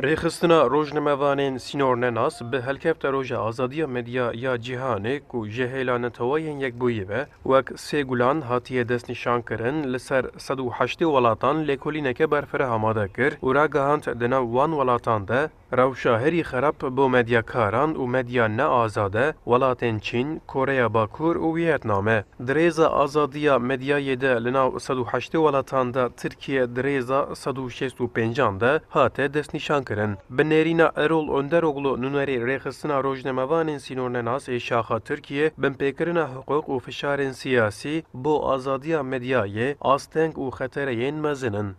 Rêxistina rojnamevanên Sînornenas bi helkefta Roja Azadiya Medya ya Cîhanê ku ji hêlanetewayên yekbûyî ve wek sê gulan hatiye destnîşan kirin, li ser 108 welatan lêkolîneke berfireh amade kir û ragihand di nav wan welatan de rewşa herî xerab bo medyakaran û medya neazade welatên Çîn, Koreya Bakur û Vîyetnamê. Di rêza azadiya medyayê de li nav 108 welatan de Tirkiye di rêza 165 de hate destnîşan kirin. Bi nêrîna Erol Önderoglu nûnerê rêxistina rojnamevanên Sînornenas ê şaxa Tirkiye, bin pêkirina hiqûq û fişarên siyasî bo azadiya medyayê asteng û xetereyên mezin.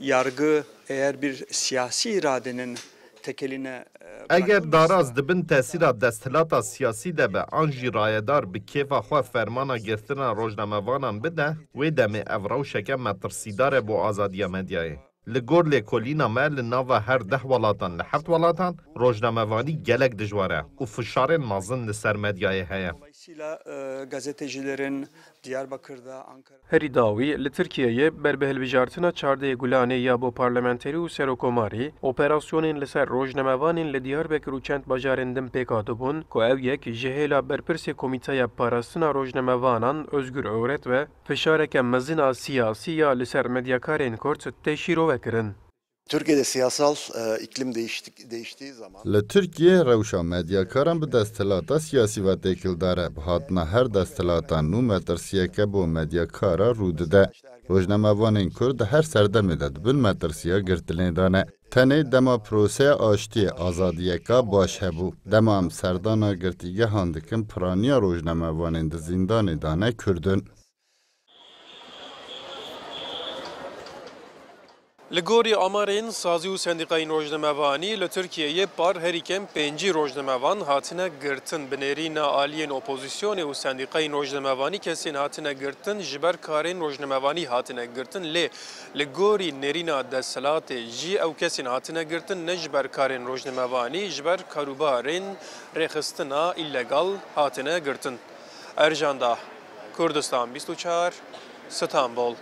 Yargı eğer bir siyasi iradenin tekeline... Eğer daraz dibin tesira destilata siyasi de be an jirayedar bi keva xwe fermana girtina rojnamevanan bide, wê demê ev rewşeke metirsîdar bo azadiya medyayê. Li gor lêkolîna me li nava her 10 welatan li 7 welatan rojnamevanî gelek dijwar e û fişarên mazin li ser medyayê heye. Herî dawî li Tirkiyeyê berbihilbijartina çardeyê Gulanê ya bo parlamenterî û serokomarî, operasyonên li ser rojnamevanên li Diyarbekir û çend bajarên din pêk hatibûn ku ew yek ji hêla berpirsê Komîteya Parastina Rojnamevanan Özgür Öwret ve fişareke mezin a siyasî ya li ser medyakarên Kurd teşîrov kirin. Türkiye'de siyasal iklim değiştiği zaman... Le Türkiye rewşa medyakaran bi destilata siyasî ve tekildar e, hatna her destilata nû metirsiyeke bo medyakara rû dide. Rojnamevanên Kurd her serdemê de dibin metirsiya girtilêdane. Tenê dema proseya aştiye azadiyeka baş hebû. Dema em serdana girtîgehan dikin piraniya rojnamevanên di zîndanê dane Kürdün. Li gorî amarên sazî û sendîqayên rojnamevanî li Tirkiyeyê par herîkem 5 rojnamevan hatine girtin. Bi nêrîna aliyên opozîsyonê û sendîqayên rojnamevanî kesên hatine girtin ji ber karên rojnamevanî hatine girtin lê li gorî nêrîna desthilatê jî ew kesên hatine girtin ne ji ber karên rojnamevanî ji ber karûbarên rêxistina îlegal hatine girtin. Erjanda, Kurdistan 24, Stenbol.